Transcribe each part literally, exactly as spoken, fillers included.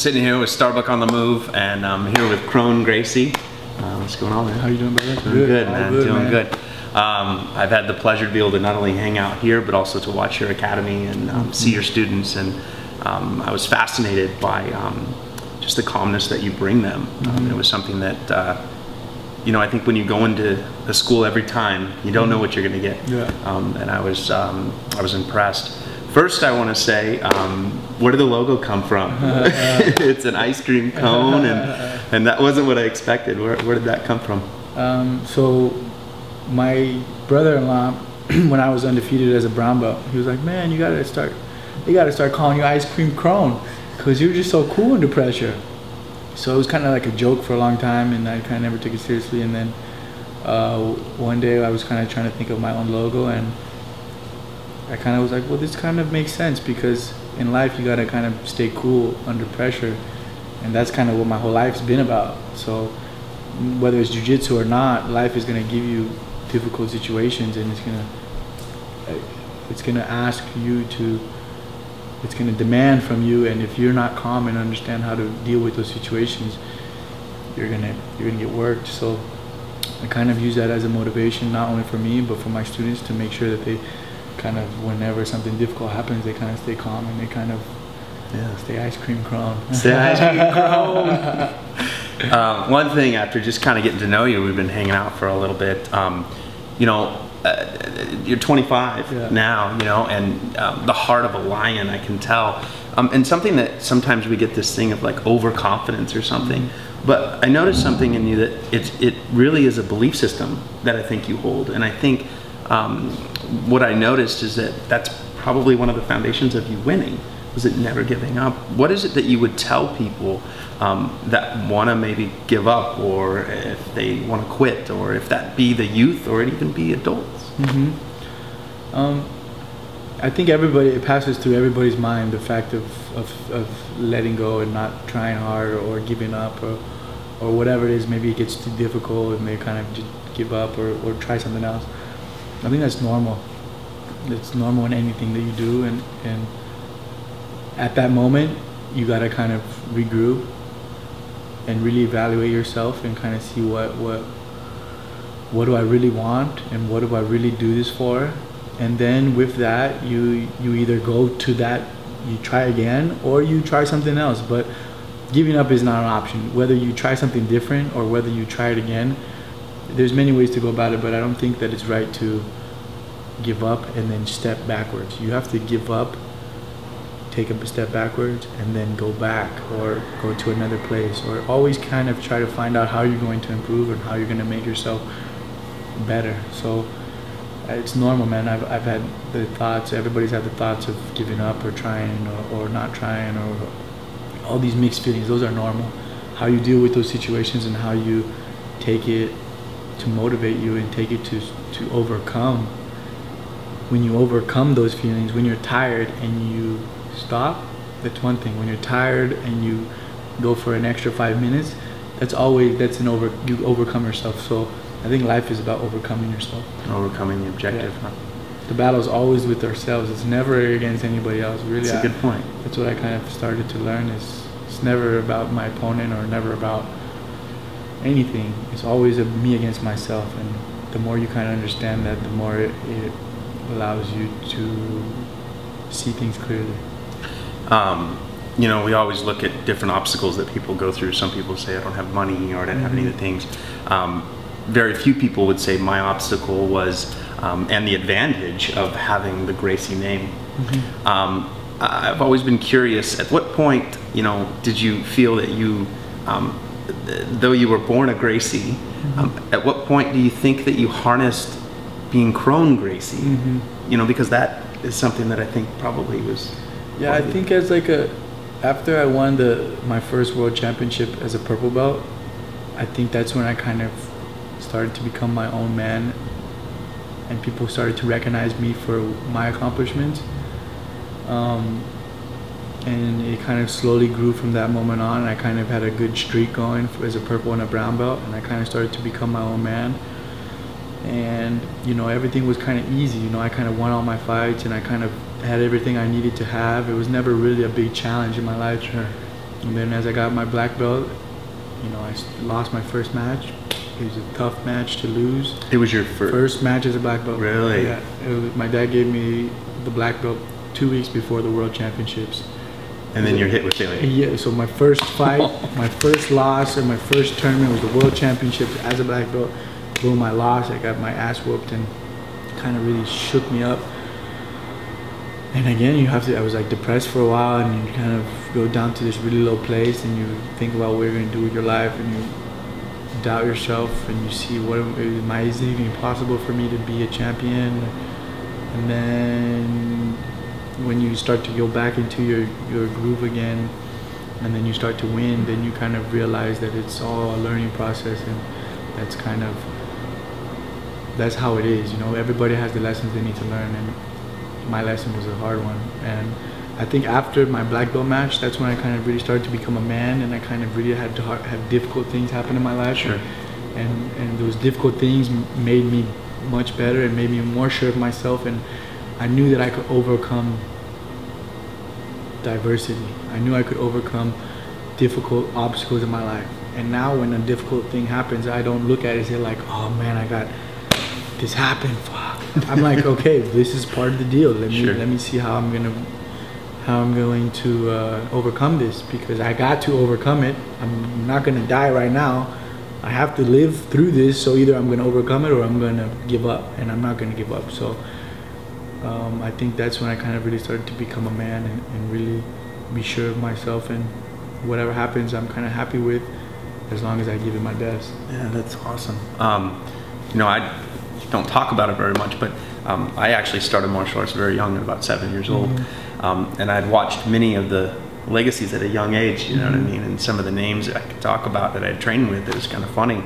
sitting here with Starbuck On The Move, and I'm here with Kron Gracie. Uh, what's going on, man? How you doing, brother? Doing good, good man. Good, doing man. good. Um, I've had the pleasure to be able to not only hang out here, but also to watch your academy and um, see your students. And um, I was fascinated by um, just the calmness that you bring them. Um, mm-hmm. It was something that, uh, you know, I think when you go into a school every time, you don't know what you're going to get. Yeah. Um, and I was, um, I was impressed. First, I want to say, um, where did the logo come from? Uh, it's an ice cream cone, and and that wasn't what I expected. Where, where did that come from? Um, so, my brother-in-law, when I was undefeated as a brown belt, he was like, "Man, you gotta start, you gotta start calling you Ice Cream Kron, because you're just so cool under pressure." So it was kind of like a joke for a long time, and I kind of never took it seriously. And then uh, one day, I was kind of trying to think of my own logo, and I kind of was like, well, this kind of makes sense, because in life you gotta kind of stay cool under pressure, and that's kind of what my whole life's been about. So whether it's jiu-jitsu or not, life is gonna give you difficult situations, and it's gonna it's gonna ask you to, it's gonna demand from you, and if you're not calm and understand how to deal with those situations, you're gonna you're gonna get worked. So I kind of use that as a motivation, not only for me but for my students, to make sure that they kind of, whenever something difficult happens, they kind of stay calm, and they kind of yeah. stay Ice Cream Kron. Stay Ice Cream Kron. um, one thing, after just kind of getting to know you, we've been hanging out for a little bit. Um, you know, uh, you're twenty-five yeah. now, you know, and um, the heart of a lion, I can tell. Um, and something that sometimes we get this thing of like overconfidence or something. Mm-hmm. But I noticed something in you that it, it really is a belief system that I think you hold. And I think Um, what I noticed is that that's probably one of the foundations of you winning, was it never giving up. What is it that you would tell people um, that want to maybe give up, or if they want to quit, or if that be the youth or it even be adults? Mm-hmm. um, I think everybody, it passes through everybody's mind, the fact of, of, of letting go and not trying hard, or, or giving up, or, or whatever it is. Maybe it gets too difficult and they kind of just give up, or, or try something else. I think that's normal. It's normal in anything that you do, and, and at that moment, you gotta kind of regroup and really evaluate yourself, and kind of see what what what do I really want, and what do I really do this for. And then with that, you you either go to that, you try again, or you try something else. But giving up is not an option. Whether you try something different or whether you try it again, there's many ways to go about it, but I don't think that it's right to give up and then step backwards. You have to give up, take a step backwards, and then go back, or go to another place, or always kind of try to find out how you're going to improve and how you're going to make yourself better. So it's normal, man. I've, I've had the thoughts, everybody's had the thoughts of giving up, or trying, or, or not trying, or all these mixed feelings. Those are normal. How you deal with those situations and how you take it to motivate you and take it to to overcome. When you overcome those feelings, when you're tired and you stop, that's one thing. When you're tired and you go for an extra five minutes, that's always, that's an over, you overcome yourself. So I think life is about overcoming yourself. Overcoming the objective, yeah. huh? The battle is always with ourselves. It's never against anybody else, really. That's a good point. I, that's what I kind of started to learn, is it's never about my opponent, or never about anything. It's always a me against myself, and the more you kind of understand that, the more it, it allows you to see things clearly. Um, you know, we always look at different obstacles that people go through. Some people say, I don't have money, or I didn't mm-hmm. have any of the things. Um, very few people would say my obstacle was, um, and the advantage of having the Gracie name. Mm-hmm. um, I've always been curious, at what point, you know, did you feel that you um, though you were born a Gracie, mm-hmm. um, at what point do you think that you harnessed being Kron Gracie? Mm-hmm. You know, because that is something that I think probably was... Yeah, I think as like a... After I won the my first world championship as a purple belt, I think that's when I kind of started to become my own man, and people started to recognize me for my accomplishments. Um, and it kind of slowly grew from that moment on. I kind of had a good streak going as a purple and a brown belt, and I kind of started to become my own man. And you know, everything was kind of easy. You know, I kind of won all my fights, and I kind of had everything I needed to have. It was never really a big challenge in my life. Sure. And then as I got my black belt, you know, I lost my first match. It was a tough match to lose. It was your first? First match as a black belt. Really? Yeah. It was, my dad gave me the black belt two weeks before the World Championships. And then you're hit with failure. Yeah, so my first fight, my first loss, and my first tournament was the World Championships as a black belt. Boom, I lost. I got my ass whooped and kind of really shook me up. And again, you have to, I was like depressed for a while, and you kind of go down to this really low place, and you think about what you're going to do with your life, and you doubt yourself, and you see, what am I, is it even possible for me to be a champion? And then when you start to go back into your, your groove again, and then you start to win, then you kind of realize that it's all a learning process, and that's kind of, that's how it is, you know, everybody has the lessons they need to learn, and my lesson was a hard one. And I think after my black belt match, that's when I kind of really started to become a man, and I kind of really had to ha have difficult things happen in my life. Sure. And, and those difficult things made me much better and made me more sure of myself, and I knew that I could overcome diversity. I knew I could overcome difficult obstacles in my life. And now when a difficult thing happens, I don't look at it and say like, oh man, I got, this happened, fuck. I'm like, okay, this is part of the deal. Let me, sure. let me see how I'm gonna, how I'm going to uh, overcome this, because I got to overcome it. I'm not gonna die right now. I have to live through this, so either I'm gonna overcome it or I'm gonna give up, and I'm not gonna give up. So. Um, I think that's when I kind of really started to become a man and, and really be sure of myself, and whatever happens I'm kind of happy with, as long as I give it my best. Yeah, that's awesome. Um, you know, I don't talk about it very much, but um, I actually started martial arts very young, at about seven years old. Mm-hmm. um, and I'd watched many of the legacies at a young age, you know mm-hmm. what I mean, and some of the names that I could talk about that I had trained with, it was kind of funny.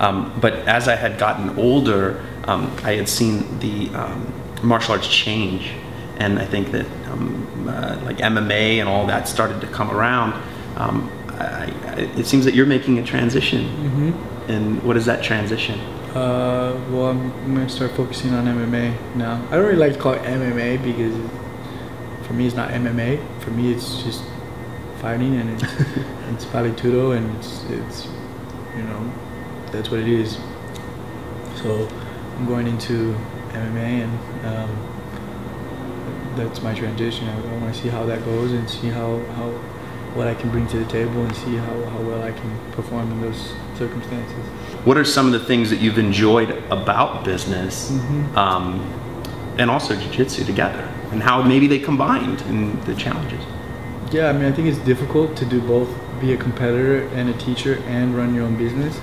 Um, but as I had gotten older, um, I had seen the um, martial arts change, and I think that um, uh, like M M A and all that started to come around. Um, I, I, it seems that you're making a transition, mm-hmm. and what is that transition? Uh, well, I'm, I'm going to start focusing on M M A now. I don't really like to call it M M A because it, for me it's not M M A. For me it's just fighting, and it's it's Vale-Tudo, and it's it's you know, that's what it is. So I'm going into M M A, and um, that's my transition. I, I want to see how that goes, and see how, how what I can bring to the table, and see how, how well I can perform in those circumstances. What are some of the things that you've enjoyed about business, mm-hmm. um, and also jiu-jitsu together, and how maybe they combined in the challenges? Yeah, I mean, I think it's difficult to do both, be a competitor and a teacher and run your own business,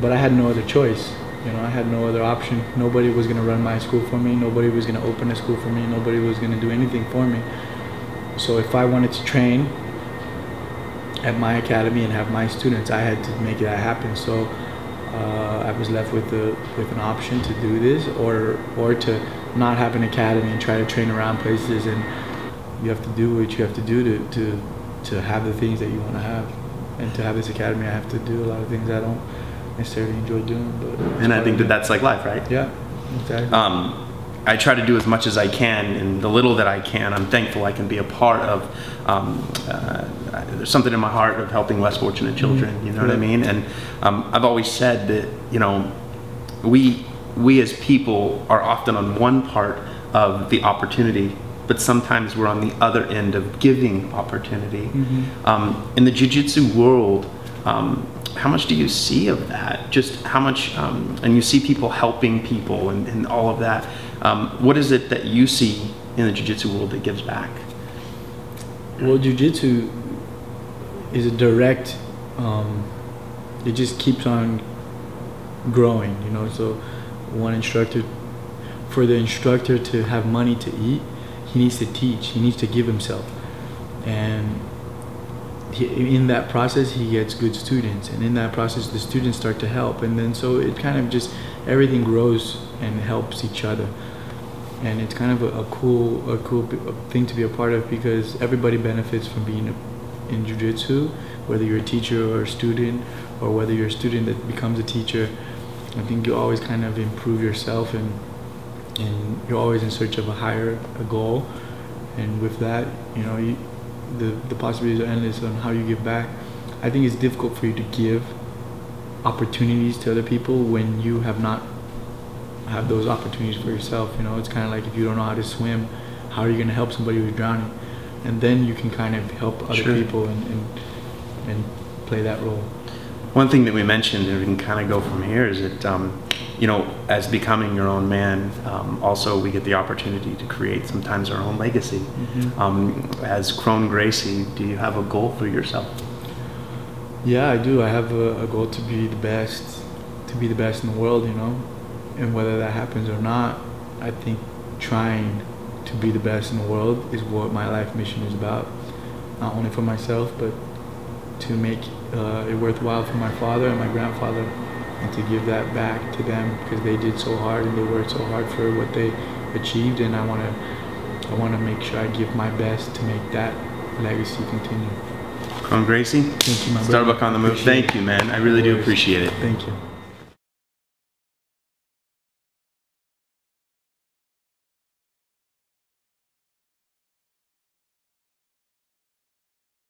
but I had no other choice. You know, I had no other option. Nobody was going to run my school for me. Nobody was going to open a school for me. Nobody was going to do anything for me. So if I wanted to train at my academy and have my students, I had to make that happen. So uh, I was left with the with an option to do this, or or to not have an academy and try to train around places. And you have to do what you have to do to to to have the things that you want to have. And to have this academy, I have to do a lot of things I don't necessarily enjoy doing, but and I think that that's like life, right? Yeah, exactly. Um, I try to do as much as I can, and the little that I can, I'm thankful I can be a part of. Um, uh, there's something in my heart of helping less fortunate children. Mm-hmm. You know yeah. what I mean? And um, I've always said that, you know, we we as people are often on one part of the opportunity, but sometimes we're on the other end of giving opportunity. Mm-hmm. um, in the jiu-jitsu world. Um, How much do you see of that? Just how much, um, and you see people helping people and, and all of that. Um, what is it that you see in the jiu-jitsu world that gives back? Well, jiu-jitsu is a direct, um, it just keeps on growing, you know, so one instructor, for the instructor to have money to eat, he needs to teach, he needs to give himself. And He, in that process he gets good students, and in that process the students start to help, and then so it kind of just everything grows and helps each other, and it's kind of a, a cool a cool thing to be a part of, because everybody benefits from being a, in jiu-jitsu, whether you're a teacher or a student, or whether you're a student that becomes a teacher. I think you always kind of improve yourself, and and you're always in search of a higher a goal, and with that, you know, you the, the possibilities are endless on how you give back. I think it's difficult for you to give opportunities to other people when you have not have those opportunities for yourself. You know, it's kind of like if you don't know how to swim, how are you going to help somebody who's drowning? And then you can kind of help other sure. people and, and and play that role. One thing that we mentioned, and we can kind of go from here, is that um, you know, as becoming your own man, um, also we get the opportunity to create sometimes our own legacy. Mm-hmm. um, as Kron Gracie, do you have a goal for yourself? Yeah, I do. I have a, a goal to be the best, to be the best in the world, you know, and whether that happens or not, I think trying to be the best in the world is what my life mission is about, not only for myself, but to make uh, it worthwhile for my father and my grandfather, and to give that back to them, because they did so hard and they worked so hard for what they achieved, and I want to I want to make sure I give my best to make that legacy continue. Kron Gracie, thank you, my Starbuck brother. On the Move. Appreciate thank you, man. I really do appreciate it. Thank you.